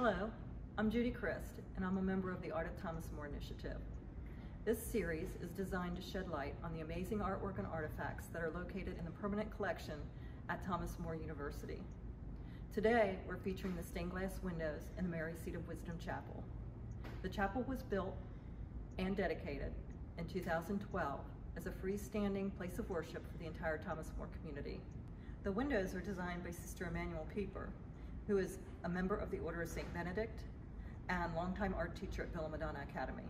Hello, I'm Judy Christ, and I'm a member of the Art of Thomas More Initiative. This series is designed to shed light on the amazing artwork and artifacts that are located in the permanent collection at Thomas More University. Today, we're featuring the stained glass windows in the Mary Seat of Wisdom Chapel. The chapel was built and dedicated in 2012 as a freestanding place of worship for the entire Thomas More community. The windows are designed by Sister Emmanuel Pieper, who is a member of the Order of Saint Benedict and longtime art teacher at Villa Madonna Academy.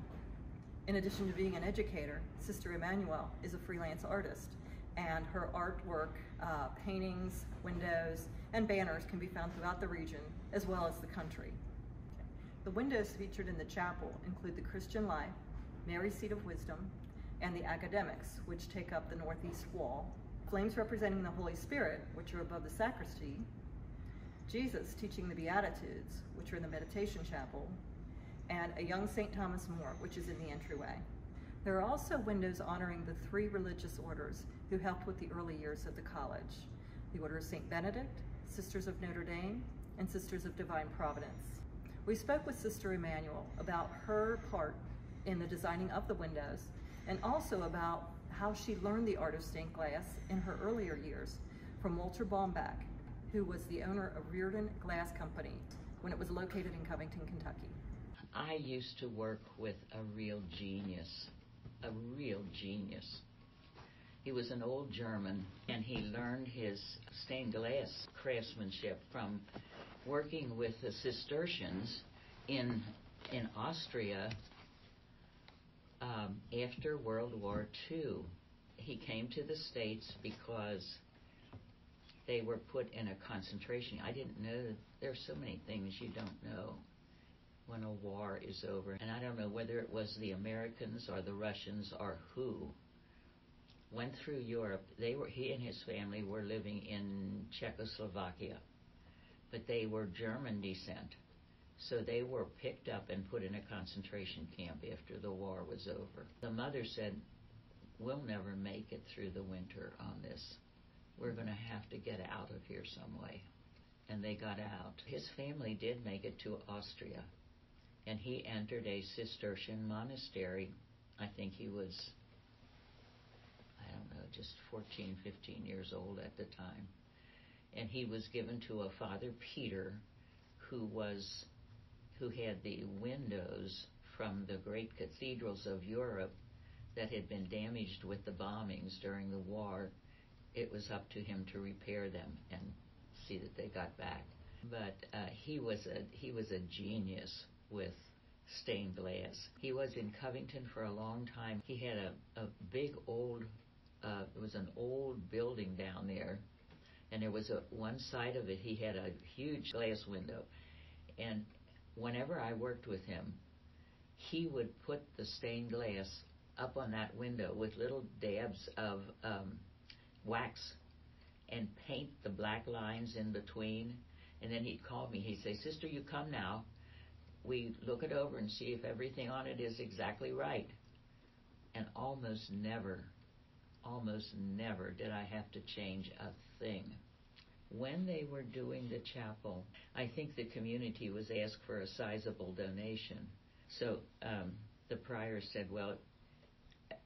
In addition to being an educator, Sister Emmanuel is a freelance artist, and her artwork, paintings, windows, and banners can be found throughout the region as well as the country. The windows featured in the chapel include the Christian Life, Mary Seat of Wisdom, and the Academics, which take up the northeast wall, flames representing the Holy Spirit, which are above the sacristy, Jesus teaching the Beatitudes, which are in the meditation chapel, and a young St. Thomas More, which is in the entryway. There are also windows honoring the three religious orders who helped with the early years of the college, the Order of St. Benedict, Sisters of Notre Dame, and Sisters of Divine Providence. We spoke with Sister Emmanuel about her part in the designing of the windows, and also about how she learned the art of stained glass in her earlier years from Walter Baumbach, who was the owner of Reardon Glass Company when it was located in Covington, Kentucky. I used to work with a real genius. He was an old German, and he learned his stained glass craftsmanship from working with the Cistercians in Austria after World War II. He came to the States because they were put in a concentration. I didn't know that there are so many things you don't know when a war is over. And I don't know whether it was the Americans or the Russians or who went through Europe. He and his family were living in Czechoslovakia, but they were German descent. So they were picked up and put in a concentration camp after the war was over. The mother said, "We'll never make it through the winter on this. We're going to have to get out of here some way." And they got out. His family did make it to Austria, and he entered a Cistercian monastery. I think he was, I don't know, just 14, 15 years old at the time. And he was given to a Father Peter, who had the windows from the great cathedrals of Europe that had been damaged with the bombings during the war. It was up to him to repair them and see that they got back. But he was a genius with stained glass. He was in Covington for a long time. He had a big old, it was an old building down there, and there was one side of it, he had a huge glass window. And whenever I worked with him, he would put the stained glass up on that window with little dabs of wax and paint the black lines in between. And then he'd call me, he'd say, "Sister, you come now. We look it over and see if everything on it is exactly right." And almost never did I have to change a thing. When they were doing the chapel, I think the community was asked for a sizable donation. So the prior said, "Well,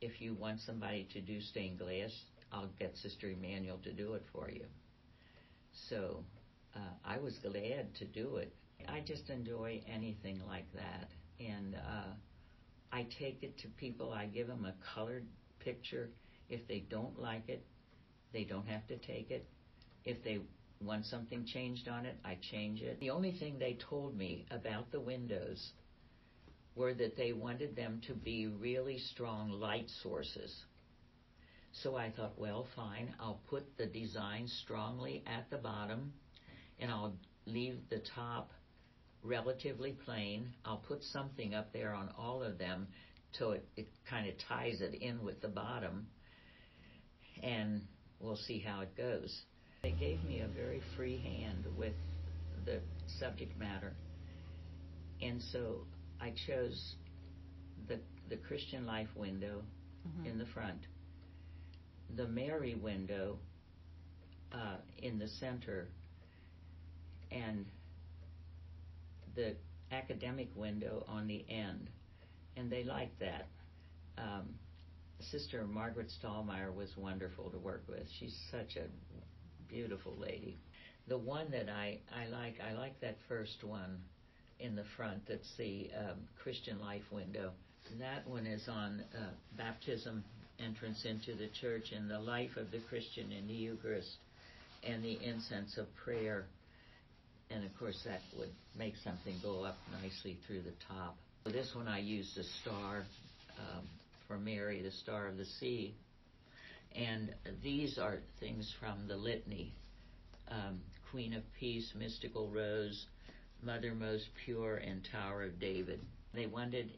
if you want somebody to do stained glass, I'll get Sister Emmanuel to do it for you." So I was glad to do it. I just enjoy anything like that. And I take it to people, I give them a colored picture. If they don't like it, they don't have to take it. If they want something changed on it, I change it. The only thing they told me about the windows were that they wanted them to be really strong light sources. So I thought, well, fine, I'll put the design strongly at the bottom, and I'll leave the top relatively plain. I'll put something up there on all of them so it kind of ties it in with the bottom, and we'll see how it goes. They gave me a very free hand with the subject matter, and so I chose the Christian Life window in the front, the Mary window in the center, and the academic window on the end, and they liked that. Sister Margaret Stallmeyer was wonderful to work with. She's such a beautiful lady. The one that I like that first one in the front, that's the Christian Life window. That one is on baptism, entrance into the church, and the life of the Christian in the Eucharist, and the incense of prayer. And of course that would make something go up nicely through the top. This one I used the star for Mary, the Star of the Sea. And these are things from the litany. Queen of Peace, Mystical Rose, Mother Most Pure, and Tower of David. They wanted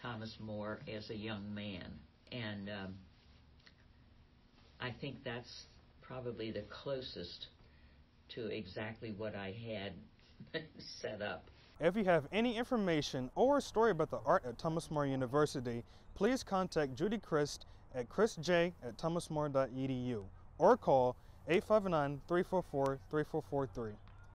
Thomas More as a young man. And I think that's probably the closest to exactly what I had set up. If you have any information or story about the art at Thomas More University, please contact Judy Christ at chrisj@thomasmore.edu or call 859-344-3443.